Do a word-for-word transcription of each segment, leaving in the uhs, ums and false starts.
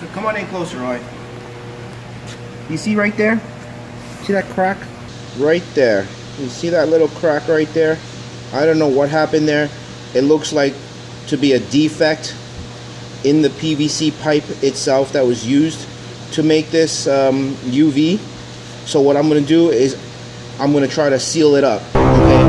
So come on in closer, Roy. You see right there? See that crack? Right there. You see that little crack right there? I don't know what happened there. It looks like to be a defect in the P V C pipe itself that was used to make this um, U V. So what I'm gonna do is I'm gonna try to seal it up, okay?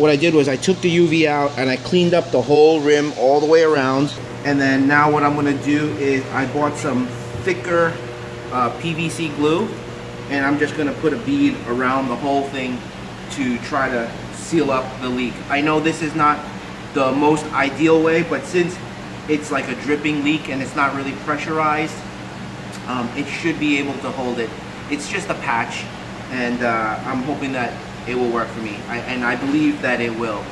What I did was I took the U V out and I cleaned up the whole rim all the way around. And then now what I'm gonna do is I bought some thicker uh, P V C glue, and I'm just gonna put a bead around the whole thing to try to seal up the leak. I know this is not the most ideal way, but since it's like a dripping leak and it's not really pressurized, um, it should be able to hold it. It's just a patch, and uh, I'm hoping that it will work for me, I, and I believe that it will.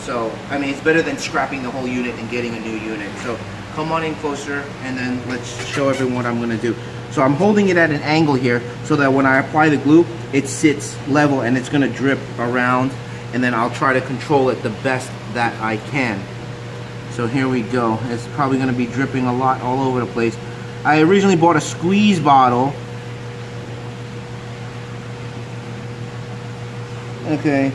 So, I mean, it's better than scrapping the whole unit and getting a new unit. So come on in closer, and then let's show everyone what I'm gonna do. So I'm holding it at an angle here so that when I apply the glue, it sits level and it's gonna drip around, and then I'll try to control it the best that I can. So here we go. It's probably gonna be dripping a lot all over the place. I originally bought a squeeze bottle. Okay.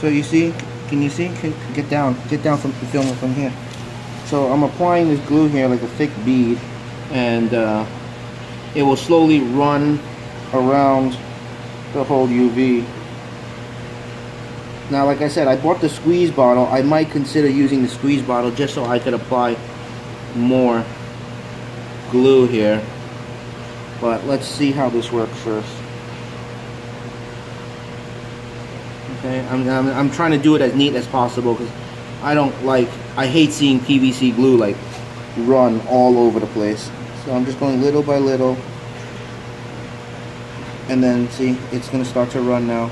So you see, can you see? Get down, get down from the film from here. So I'm applying this glue here like a thick bead, and uh, it will slowly run around the whole U V. Now, like I said, I bought the squeeze bottle. I might consider using the squeeze bottle just so I could apply more glue here. But let's see how this works first. Okay, I'm, I'm, I'm trying to do it as neat as possible because I don't like, I hate seeing P V C glue like run all over the place. So I'm just going little by little. And then see, it's gonna start to run now.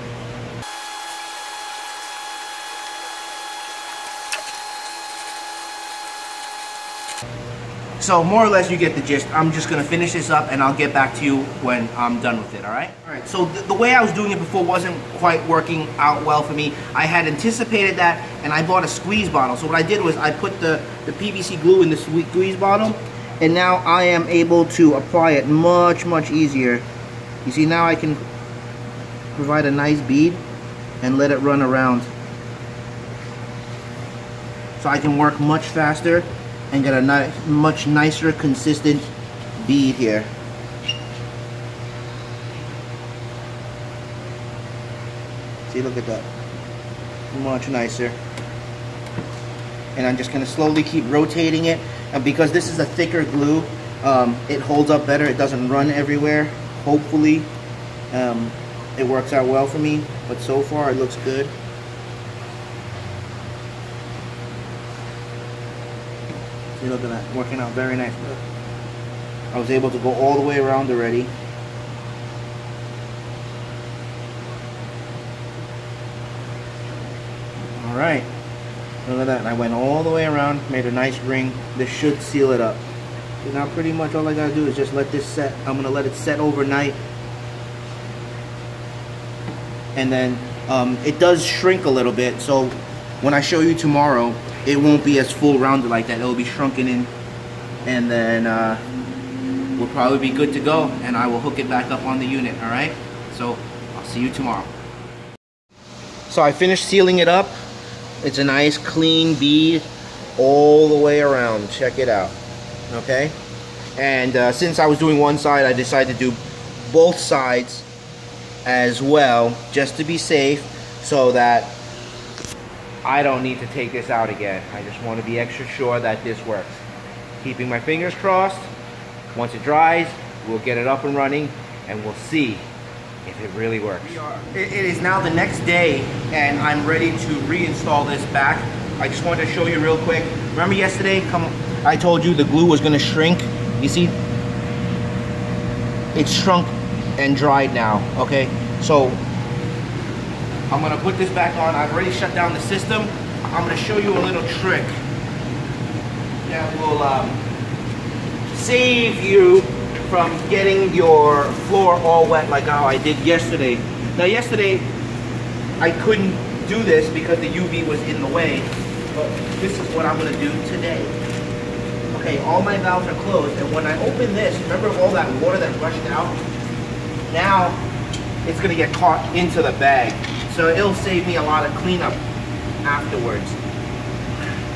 So more or less you get the gist. I'm just gonna finish this up and I'll get back to you when I'm done with it, all right? All right, so th the way I was doing it before wasn't quite working out well for me. I had anticipated that, and I bought a squeeze bottle. So what I did was I put the, the P V C glue in the squeeze bottle, and now I am able to apply it much, much easier. You see, now I can provide a nice bead and let it run around. So I can work much faster and get a nice, much nicer, consistent bead here. See, look at that. Much nicer. And I'm just gonna slowly keep rotating it. And because this is a thicker glue, um, it holds up better. It doesn't run everywhere. Hopefully, um, it works out well for me. But so far, it looks good. Look at that, working out very nice. I was able to go all the way around already. All right, look at that. And I went all the way around, made a nice ring. This should seal it up. So now pretty much all I gotta do is just let this set. I'm gonna let it set overnight, and then um, it does shrink a little bit. So when I show you tomorrow, it won't be as full rounded like that. It'll be shrunken in, and then uh, we'll probably be good to go, and I will hook it back up on the unit, all right? So I'll see you tomorrow. So I finished sealing it up. It's a nice clean bead all the way around. Check it out, okay? And uh, since I was doing one side, I decided to do both sides as well, just to be safe, so that I don't need to take this out again. I just want to be extra sure that this works. Keeping my fingers crossed. Once it dries, we'll get it up and running, and we'll see if it really works. It is now the next day, and I'm ready to reinstall this back. I just wanted to show you real quick. Remember yesterday, come, I told you the glue was gonna shrink. You see, it's shrunk and dried now, okay? So I'm gonna put this back on. I've already shut down the system. I'm gonna show you a little trick that will um, save you from getting your floor all wet like how I did yesterday. Now yesterday, I couldn't do this because the U V was in the way, but this is what I'm gonna do today. okay, all my valves are closed, and when I open this, remember all that water that rushed out? Now, it's gonna get caught into the bag. So it'll save me a lot of cleanup afterwards.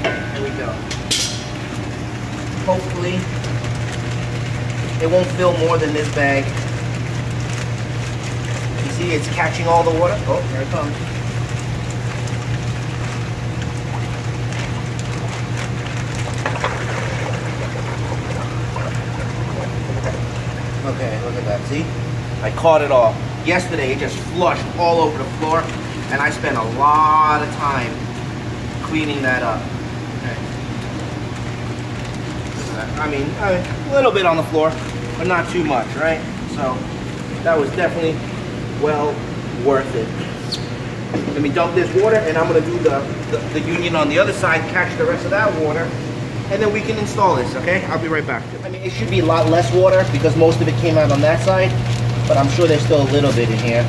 Here we go. Hopefully, it won't fill more than this bag. You see, it's catching all the water. Oh, there it comes. Okay, look at that, see? I caught it all. Yesterday, it just flushed all over the floor, and I spent a lot of time cleaning that up. Okay. I mean, a little bit on the floor, but not too much, right? So, that was definitely well worth it. Let me dump this water, and I'm gonna do the, the, the union on the other side, catch the rest of that water, and then we can install this, okay? I'll be right back. I mean, it should be a lot less water because most of it came out on that side, but I'm sure there's still a little bit in here.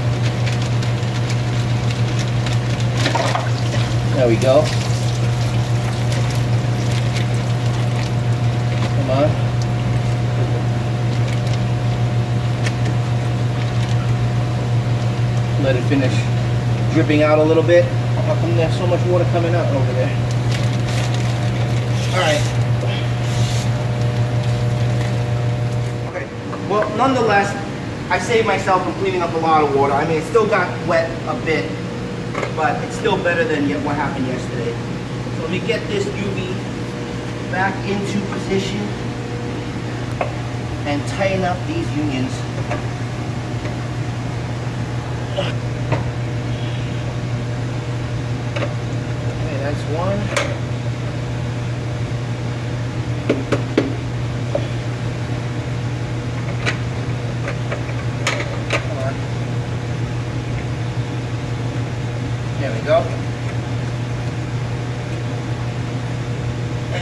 There we go. Come on. Let it finish dripping out a little bit. How come there's so much water coming out over there? Alright. Okay. Well, nonetheless, I saved myself from cleaning up a lot of water. I mean, it still got wet a bit, but it's still better than what happened yesterday. So let me get this U V back into position and tighten up these unions. Okay, that's one.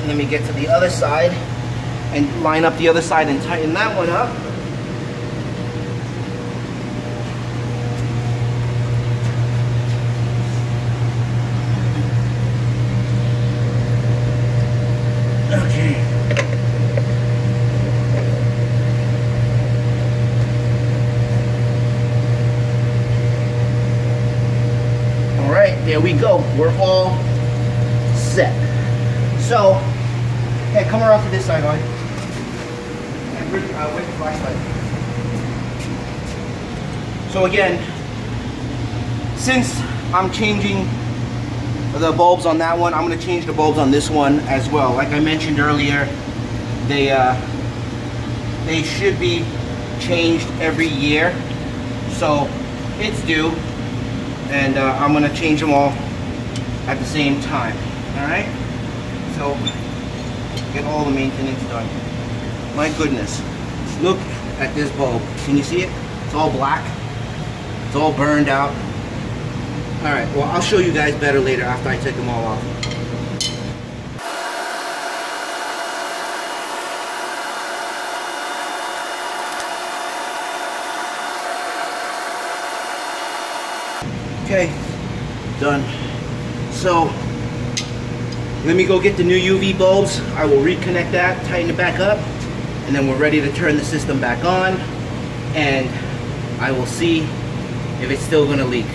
Let me get to the other side and line up the other side and tighten that one up. Okay. All right, there we go. We're all set. So, hey, come around to this side, all right? And bring, uh, with the flashlight. So again, since I'm changing the bulbs on that one, I'm gonna change the bulbs on this one as well. Like I mentioned earlier, they, uh, they should be changed every year. So it's due, and uh, I'm gonna change them all at the same time, all right? So, get all the maintenance done. My goodness, look at this bulb. Can you see it? It's all black. It's all burned out. All right, well, I'll show you guys better later after I take them all off. Okay, done. So, let me go get the new U V bulbs. I will reconnect that, tighten it back up, and then we're ready to turn the system back on, and I will see if it's still gonna leak.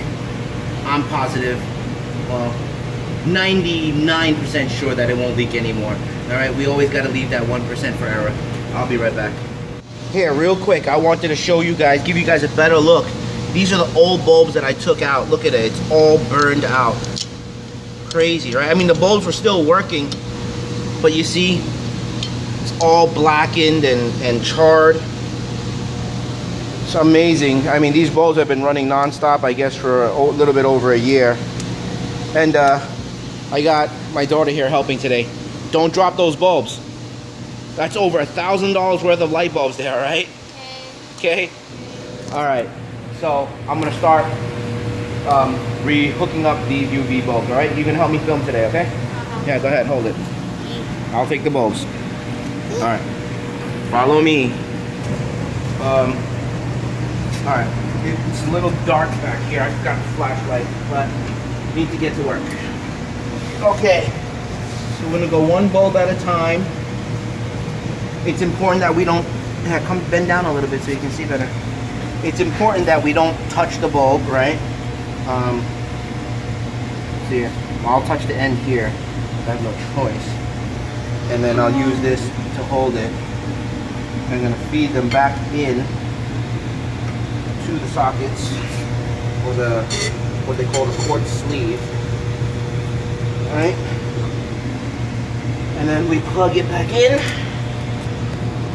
I'm positive, well, ninety-nine percent sure that it won't leak anymore. All right, we always gotta leave that one percent for error. I'll be right back. Here, real quick, I wanted to show you guys, give you guys a better look. These are the old bulbs that I took out. Look at it, it's all burned out. Crazy, right? I mean, the bulbs were still working, but you see, it's all blackened and, and charred. It's amazing. I mean, these bulbs have been running non-stop, I guess, for a little bit over a year. And uh, I got my daughter here helping today. Don't drop those bulbs. That's over a thousand dollars worth of light bulbs there, right? Okay. Okay. All right. So I'm gonna start Um, re-hooking up these U V bulbs, all right? You can help me film today, okay? Uh-huh. Yeah, go ahead, hold it. I'll take the bulbs. All right, follow me. Um, all right, it's a little dark back here. I've got the flashlight, but need to get to work. Okay, so we're gonna go one bulb at a time. it's important that we don't, yeah, come bend down a little bit so you can see better. It's important that we don't touch the bulb, right? Um, see, I'll touch the end here. I have no choice. And then I'll use this to hold it. I'm gonna feed them back in to the sockets, or the, what they call the quart sleeve, all right? And then we plug it back in,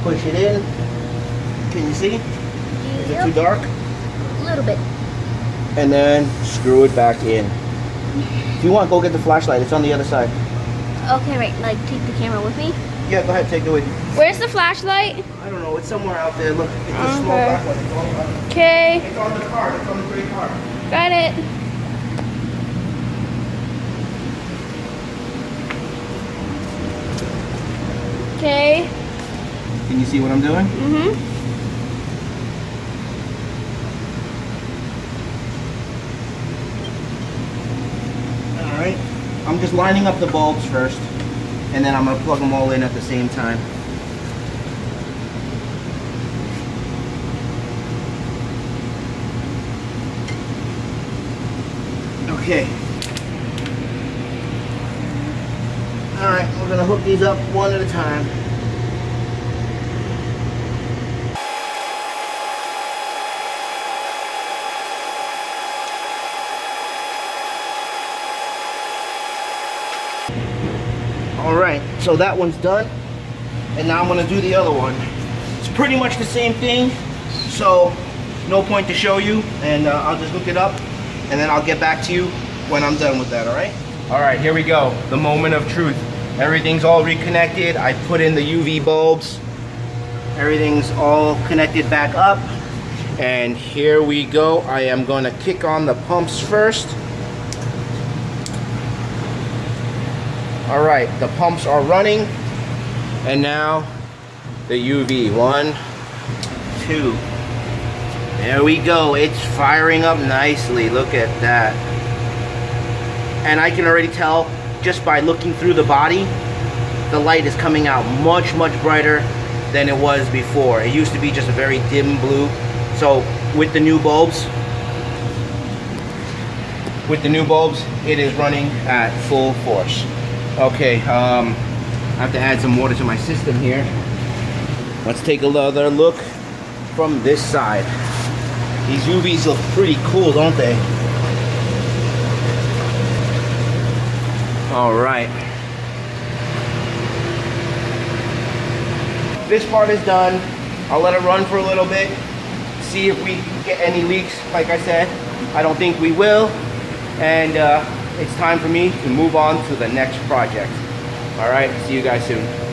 push it in. Can you see? Is it too dark? A little bit. And then screw it back in. If you want, go get the flashlight. It's on the other side. Okay, right. Like, take the camera with me? Yeah, go ahead. Take it with you. Where's the flashlight? I don't know. It's somewhere out there. Look, it's a small black one. Okay. It's on the car. It's on the gray car. Got it. Okay. Can you see what I'm doing? Mm-hmm. I'm just lining up the bulbs first, and then I'm going to plug them all in at the same time. Okay. Alright, we're going to hook these up one at a time. Alright, so that one's done, and now I'm going to do the other one. It's pretty much the same thing, so no point to show you, and uh, I'll just hook it up, and then I'll get back to you when I'm done with that, alright? Alright, here we go, the moment of truth. Everything's all reconnected, I put in the U V bulbs, everything's all connected back up, and here we go. I am going to kick on the pumps first. All right, the pumps are running, and now the U V. One, two. There we go. It's firing up nicely. Look at that. And I can already tell just by looking through the body, the light is coming out much, much brighter than it was before. It used to be just a very dim blue. So with the new bulbs, with the new bulbs, it is running at full force. Okay, um, I have to add some water to my system here. Let's take another look from this side. These U Vs look pretty cool, don't they? All right. This part is done. I'll let it run for a little bit, see if we get any leaks. Like I said, I don't think we will. And, uh, it's time for me to move on to the next project. All right, see you guys soon.